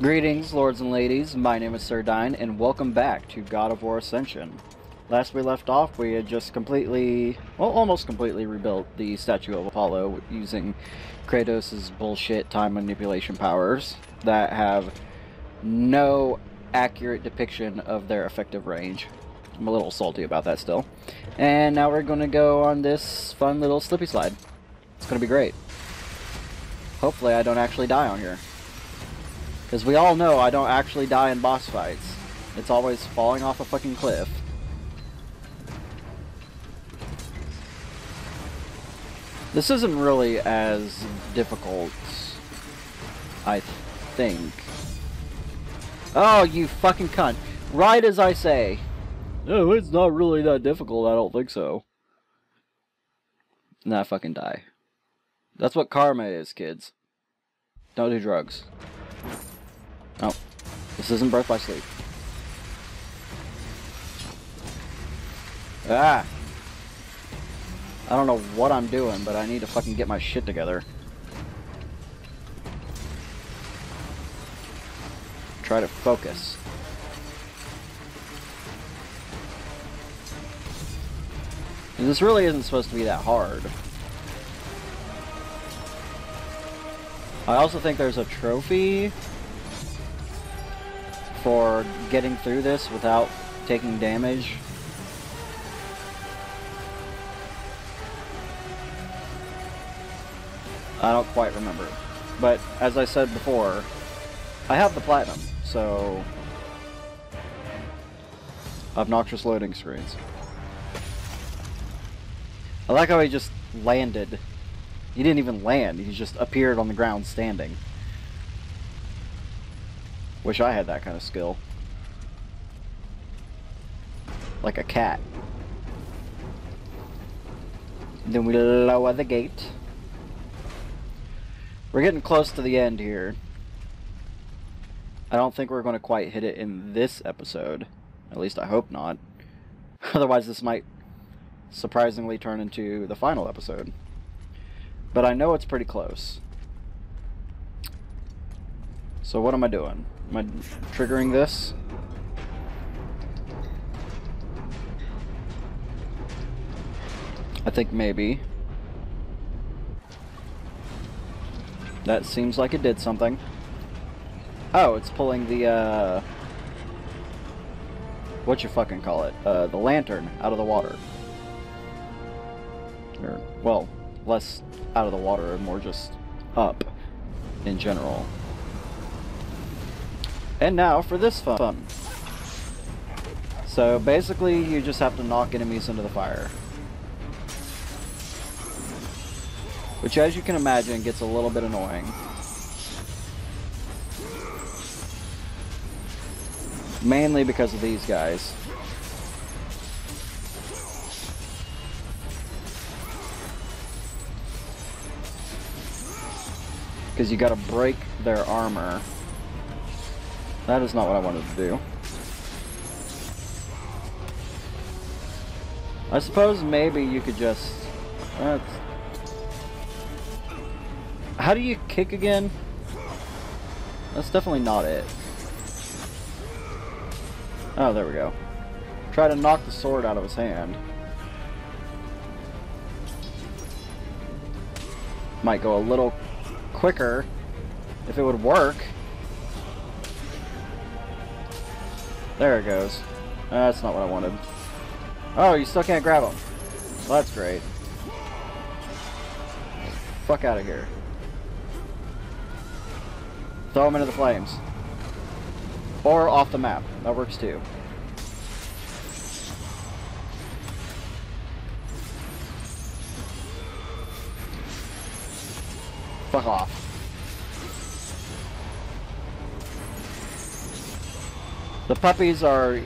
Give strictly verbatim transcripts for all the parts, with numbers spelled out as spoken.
Greetings, lords and ladies. My name is Sir Dhyne, and welcome back to God of War Ascension. Last we left off, we had just completely, well, almost completely rebuilt the statue of Apollo using Kratos' bullshit time manipulation powers that have no accurate depiction of their effective range. I'm a little salty about that still. And now we're going to go on this fun little slippy slide. It's going to be great. Hopefully I don't actually die on here. Because we all know I don't actually die in boss fights. It's always falling off a fucking cliff. This isn't really as difficult, I think. Oh, you fucking cunt. Right as I say. No, it's not really that difficult, I don't think so. Nah, fucking die. That's what karma is, kids. Don't do drugs. Oh, this isn't Birth by Sleep. Ah! I don't know what I'm doing, but I need to fucking get my shit together. Try to focus. And this really isn't supposed to be that hard. I also think there's a trophy for getting through this without taking damage. I don't quite remember. But as I said before, I have the platinum, so obnoxious loading screens. I like how he just landed. He didn't even land, he just appeared on the ground standing. Wish I had that kind of skill. Like a cat. Then we lower the gate. We're getting close to the end here. I don't think we're going to quite hit it in this episode. At least I hope not. Otherwise this might surprisingly turn into the final episode. But I know it's pretty close. So what am I doing? Am I triggering this? I think maybe. That seems like it did something. Oh, it's pulling the, uh... what you fucking call it? Uh, the lantern out of the water. Or, well, less out of the water and more just up in general. And now for this fun. So basically you just have to knock enemies into the fire. Which as you can imagine gets a little bit annoying. Mainly because of these guys. Because you gotta break their armor. That is not what I wanted to do. I suppose maybe you could just... Uh, how do you kick again? That's definitely not it. Oh, there we go. Try to knock the sword out of his hand. Might go a little quicker if it would work. There it goes. Uh, that's not what I wanted. Oh, you still can't grab him. Well, that's great. Fuck out of here. Throw him into the flames. Or off the map. That works too. Fuck off. The puppies are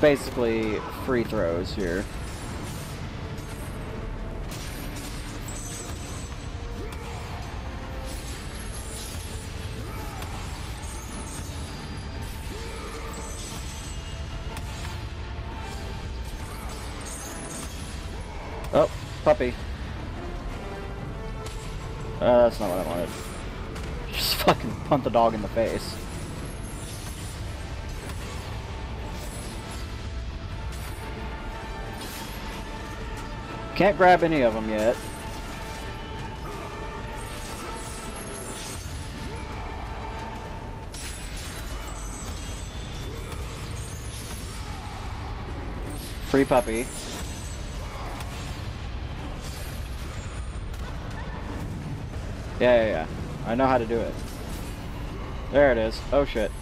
basically free throws here. Oh, puppy. Uh, that's not what I wanted. Just fucking punt the dog in the face. Can't grab any of them yet. Free puppy. Yeah, yeah, yeah. I know how to do it. There it is. Oh shit.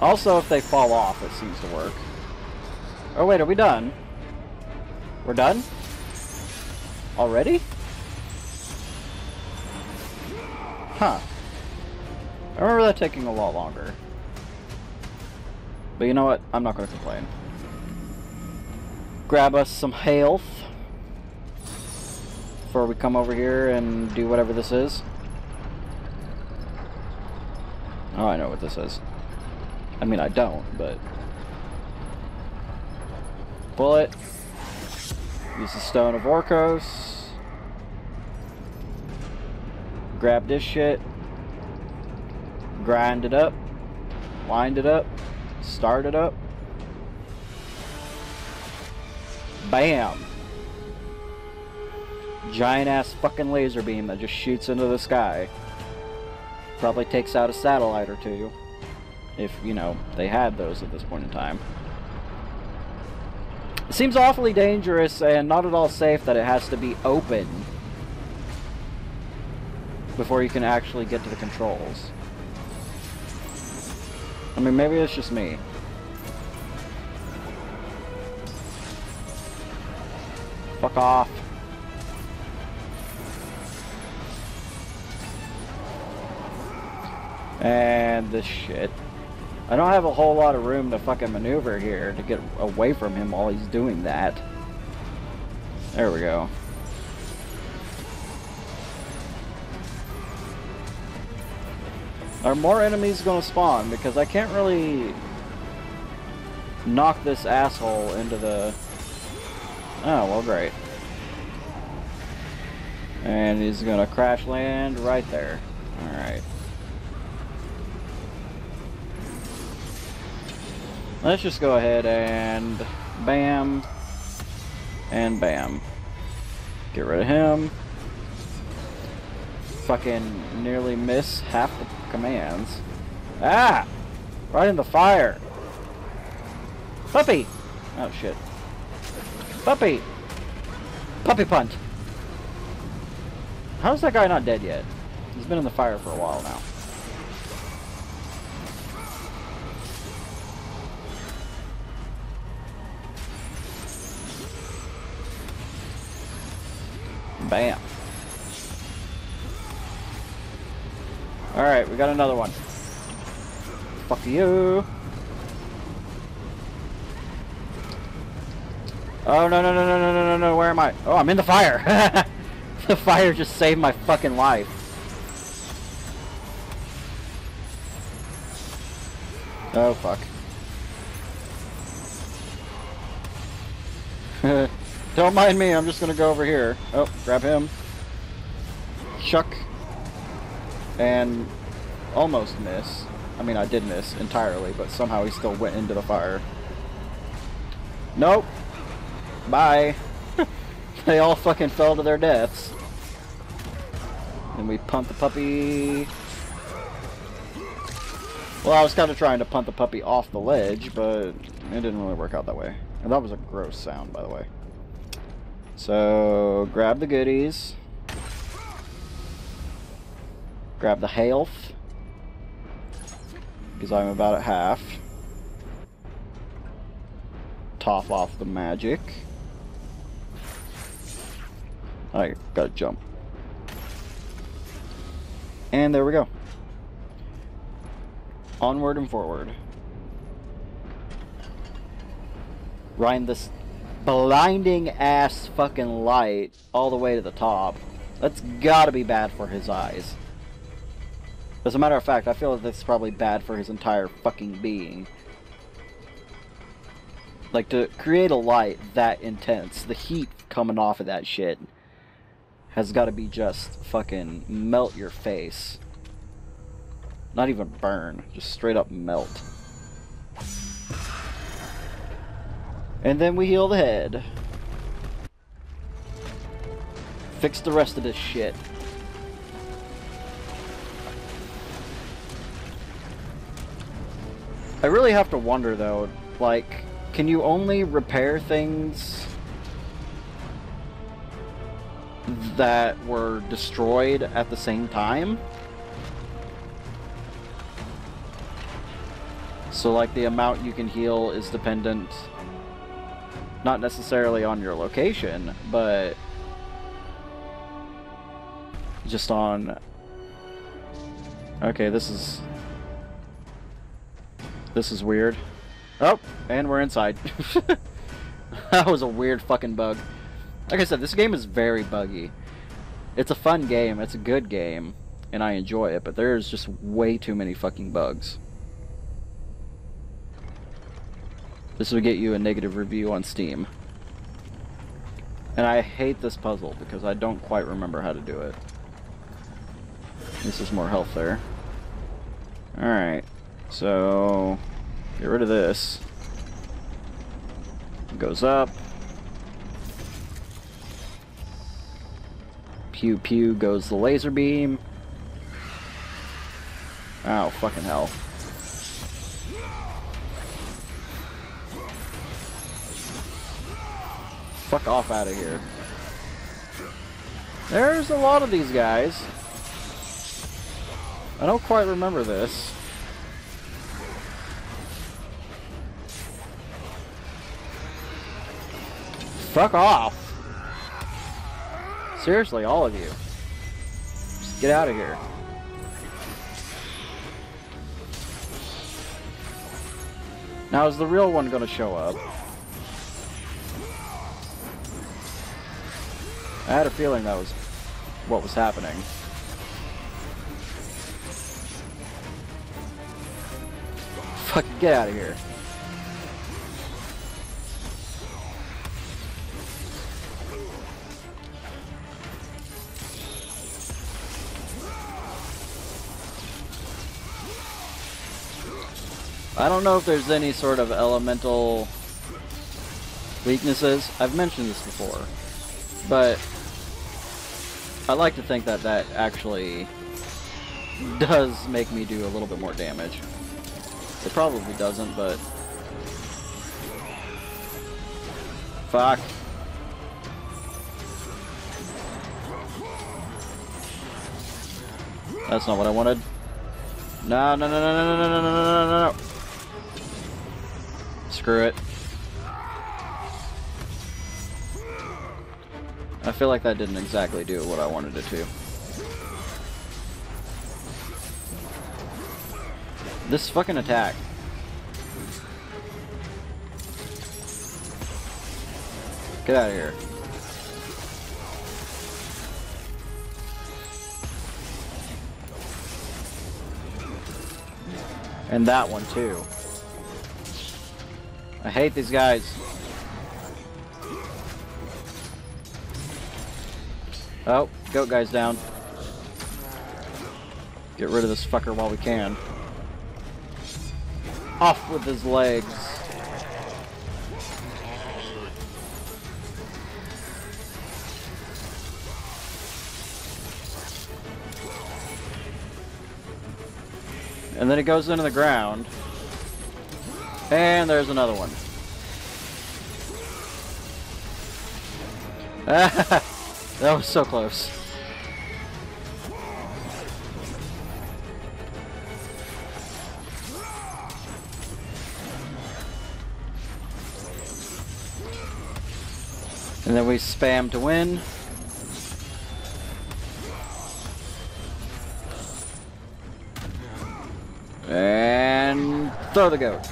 Also, if they fall off, it seems to work. Oh wait, are we done? We're done? Already? Huh. I remember that taking a lot longer. But you know what? I'm not gonna complain. Grab us some health before we come over here and do whatever this is. Oh, I know what this is. I mean, I don't, but... Bullet. Use the Stone of Orkos. Grab this shit. Grind it up. Wind it up. Start it up. Bam! Giant ass fucking laser beam that just shoots into the sky. Probably takes out a satellite or two. If, you know, they had those at this point in time. It seems awfully dangerous and not at all safe that it has to be open before you can actually get to the controls. I mean, maybe it's just me. Fuck off. And this shit. I don't have a whole lot of room to fucking maneuver here to get away from him while he's doing that. There we go. Are more enemies gonna spawn? Because I can't really knock this asshole into the... Oh, well, great. And he's gonna crash land right there. Alright. Let's just go ahead and bam and bam. Get rid of him. Fucking nearly miss half the commands. Ah! Right in the fire. Puppy! Oh shit. Puppy! Puppy punt! How's that guy not dead yet? He's been in the fire for a while now. Bam. Alright, we got another one. Fuck you. Oh, no, no, no, no, no, no, no, where am I? Oh, I'm in the fire. The fire just saved my fucking life. Oh, fuck. Don't mind me, I'm just gonna go over here. Oh, grab him. Chuck. And almost miss. I mean, I did miss entirely, but somehow he still went into the fire. Nope. Bye. They all fucking fell to their deaths. And we punt the puppy. Well, I was kind of trying to punt the puppy off the ledge, but it didn't really work out that way. And that was a gross sound, by the way. So, grab the goodies. Grab the health. Because I'm about at half. Top off the magic. I gotta jump. And there we go. Onward and forward. Grind this blinding ass fucking light all the way to the top. That's gotta be bad for his eyes. As a matter of fact, I feel that that's probably bad for his entire fucking being. Like, to create a light that intense, the heat coming off of that shit has got to be just fucking melt your face. Not even burn, just straight up melt. And then we heal the head. Fix the rest of this shit. I really have to wonder though, like, can you only repair things that were destroyed at the same time? So like the amount you can heal is dependent not necessarily on your location, but just on... Okay, this is... This is weird. Oh, and we're inside. That was a weird fucking bug. Like I said, this game is very buggy. It's a fun game, it's a good game, and I enjoy it, but there's just way too many fucking bugs. This will get you a negative review on Steam. And I hate this puzzle because I don't quite remember how to do it. This is more health there. Alright. So, get rid of this. It goes up. Pew pew goes the laser beam. Ow, fucking hell. Fuck off out of here. There's a lot of these guys. I don't quite remember this. Fuck off! Seriously, all of you. Just get out of here. Now is the real one gonna show up? I had a feeling that was what was happening. Fucking get out of here. I don't know if there's any sort of elemental weaknesses. I've mentioned this before, but I like to think that that actually does make me do a little bit more damage. It probably doesn't, but... Fuck. That's not what I wanted. No, no, no, no, no, no, no, no, no, no, no, no. Screw it. I feel like that didn't exactly do what I wanted it to. This fucking attack. Get out of here. And that one too. I hate these guys. Oh, goat guy's down. Get rid of this fucker while we can. Off with his legs. And then it goes into the ground. And there's another one. Ah! That was so close. And then we spam to win. And throw the goat.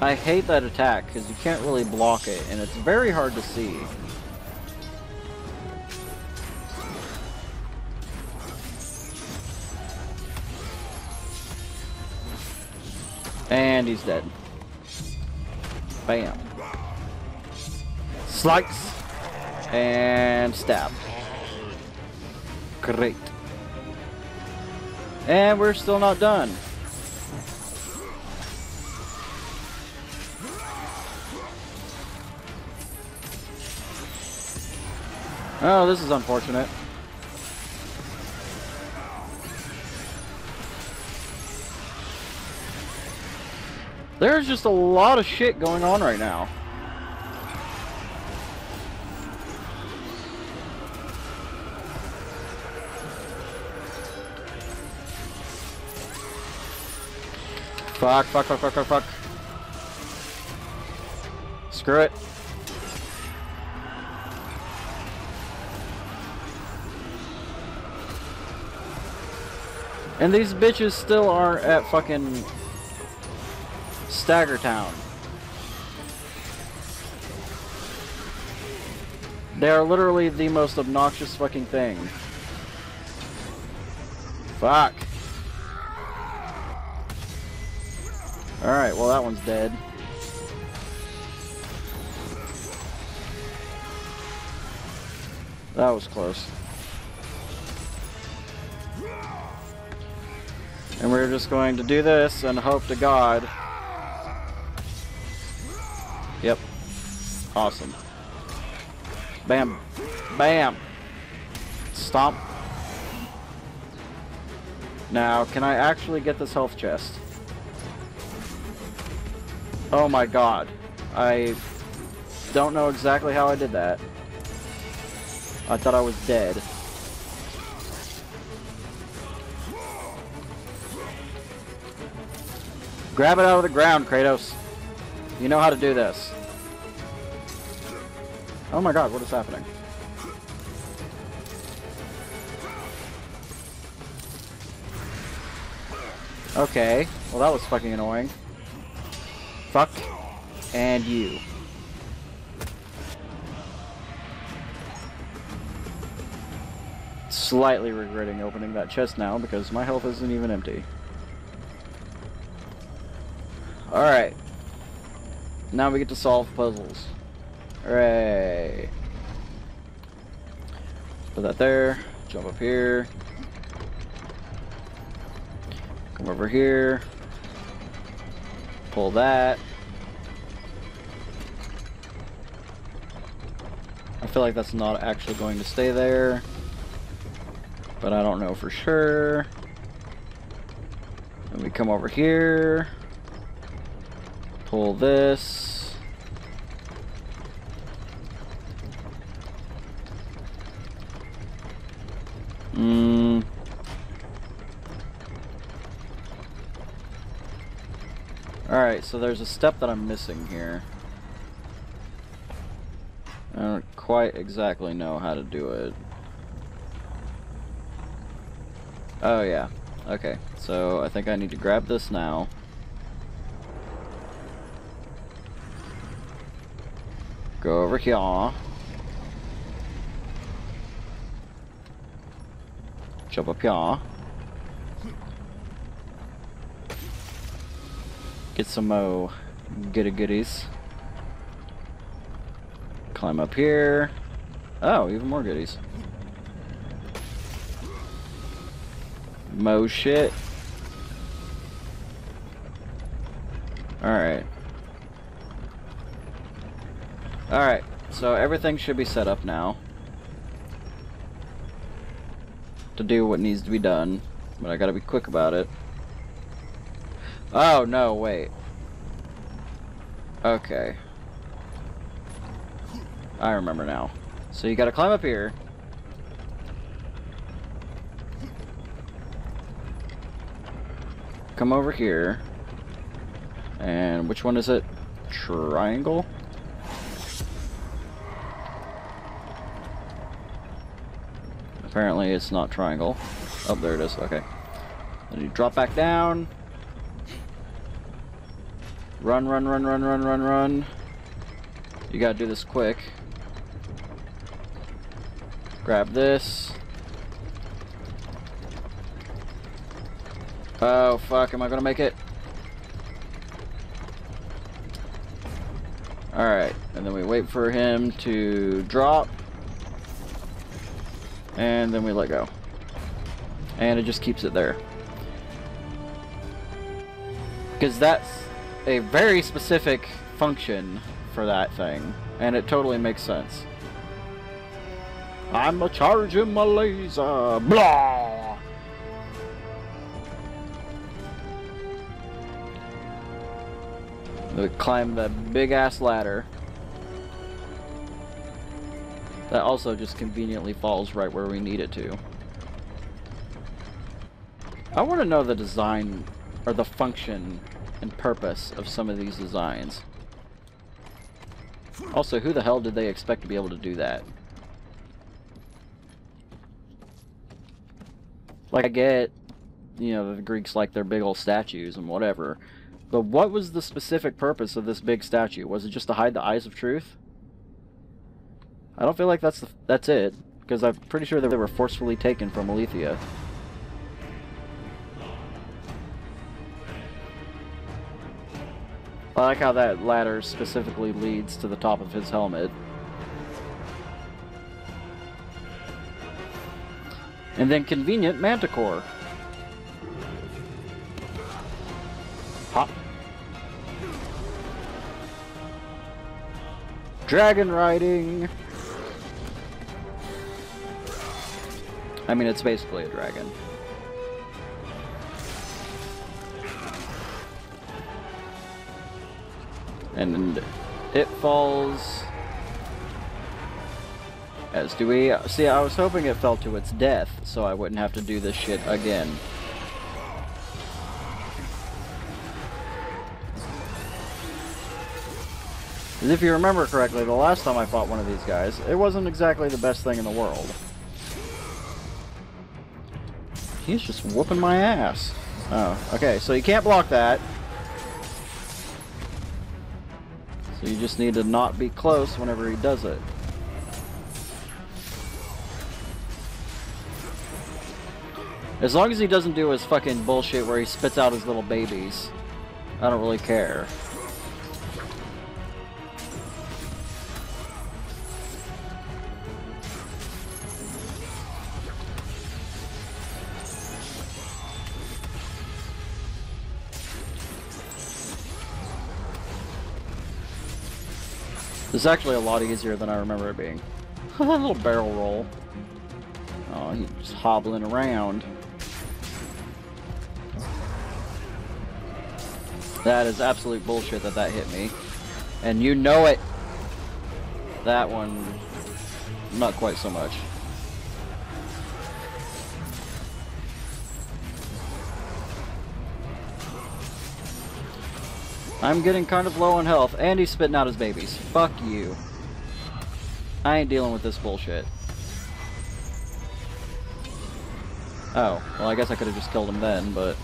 I hate that attack, because you can't really block it, and it's very hard to see. And he's dead. Bam. Slice. And stab. Great. And we're still not done. Oh, this is unfortunate. There's just a lot of shit going on right now. Fuck, fuck, fuck, fuck, fuck, fuck. Screw it. And these bitches still are at fucking Stagger Town. They are literally the most obnoxious fucking thing. Fuck. Alright, well that one's dead. That was close. And we're just going to do this and hope to God. Yep. Awesome. Bam. Bam. Stomp. Now, can I actually get this health chest? Oh my god. I don't know exactly how I did that. I thought I was dead. Grab it out of the ground, Kratos. You know how to do this. Oh my god, what is happening? Okay. Well, that was fucking annoying. Fuck. And you. Slightly regretting opening that chest now because my health isn't even empty. Alright. Now we get to solve puzzles. Hooray. Put that there. Jump up here. Come over here. Pull that. I feel like that's not actually going to stay there, but I don't know for sure. And we come over here. Pull this. Mm. Alright, so there's a step that I'm missing here. I don't quite exactly know how to do it. Oh yeah, okay. So I think I need to grab this now. Go over here. Jump up here. Get some mo goody goodies. Climb up here. Oh, even more goodies. Mo shit. Alright. Alright, so everything should be set up now to do what needs to be done, but I gotta be quick about it. Oh, no, wait. Okay. I remember now. So you gotta climb up here. Come over here. And which one is it? Triangle? Apparently it's not triangle. Oh, there it is. Okay. Then you drop back down. Run, run, run, run, run, run, run. You gotta do this quick. Grab this. Oh, fuck. Am I gonna make it? Alright, and then we wait for him to drop. And then we let go. And it just keeps it there. Because that's a very specific function for that thing. And it totally makes sense. I'm a charge in my laser. Blah! We climb that big ass ladder. That also just conveniently falls right where we need it to. I want to know the design, or the function and purpose of some of these designs. Also, who the hell did they expect to be able to do that? Like, I get, you know, the Greeks like their big old statues and whatever, but what was the specific purpose of this big statue? Was it just to hide the eyes of truth? I don't feel like that's the, that's it, because I'm pretty sure that they were forcefully taken from Aletheia. I like how that ladder specifically leads to the top of his helmet. And then convenient Manticore. Hop. Dragon riding! I mean, it's basically a dragon. And it falls, as do we. See, I was hoping it fell to its death, so I wouldn't have to do this shit again. Because if you remember correctly, the last time I fought one of these guys, it wasn't exactly the best thing in the world. He's just whooping my ass. Oh, okay, so you can't block that. You just need to not be close whenever he does it. As long as he doesn't do his fucking bullshit where he spits out his little babies, I don't really care. It's actually a lot easier than I remember it being. A little barrel roll. Oh, he's just hobbling around. That is absolute bullshit that that hit me. And you know it! That one, not quite so much. I'm getting kind of low on health, and he's spitting out his babies. Fuck you. I ain't dealing with this bullshit. Oh, well, I guess I could have just killed him then, but...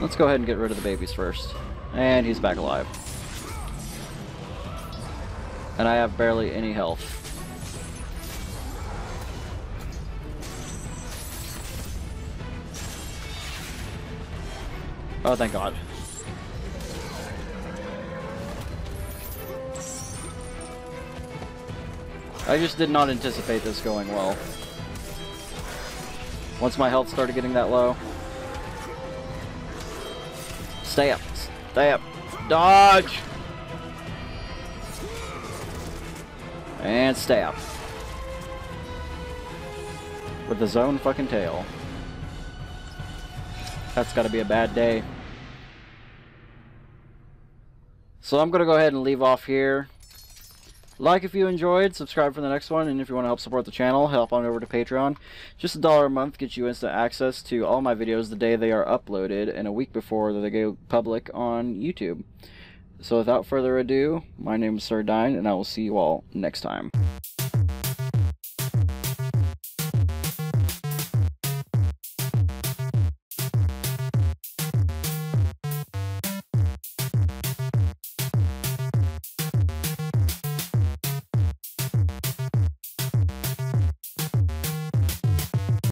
let's go ahead and get rid of the babies first. And he's back alive. And I have barely any health. Oh, thank God. I just did not anticipate this going well. Once my health started getting that low. Stay up. Stay up. Dodge! And stay up. With his own fucking tail. That's gotta be a bad day. So I'm gonna go ahead and leave off here. Like if you enjoyed, subscribe for the next one, and if you want to help support the channel, help on over to Patreon. Just a dollar a month gets you instant access to all my videos the day they are uploaded, and a week before they go public on YouTube. So without further ado, my name is Sir Dhyne, and I will see you all next time.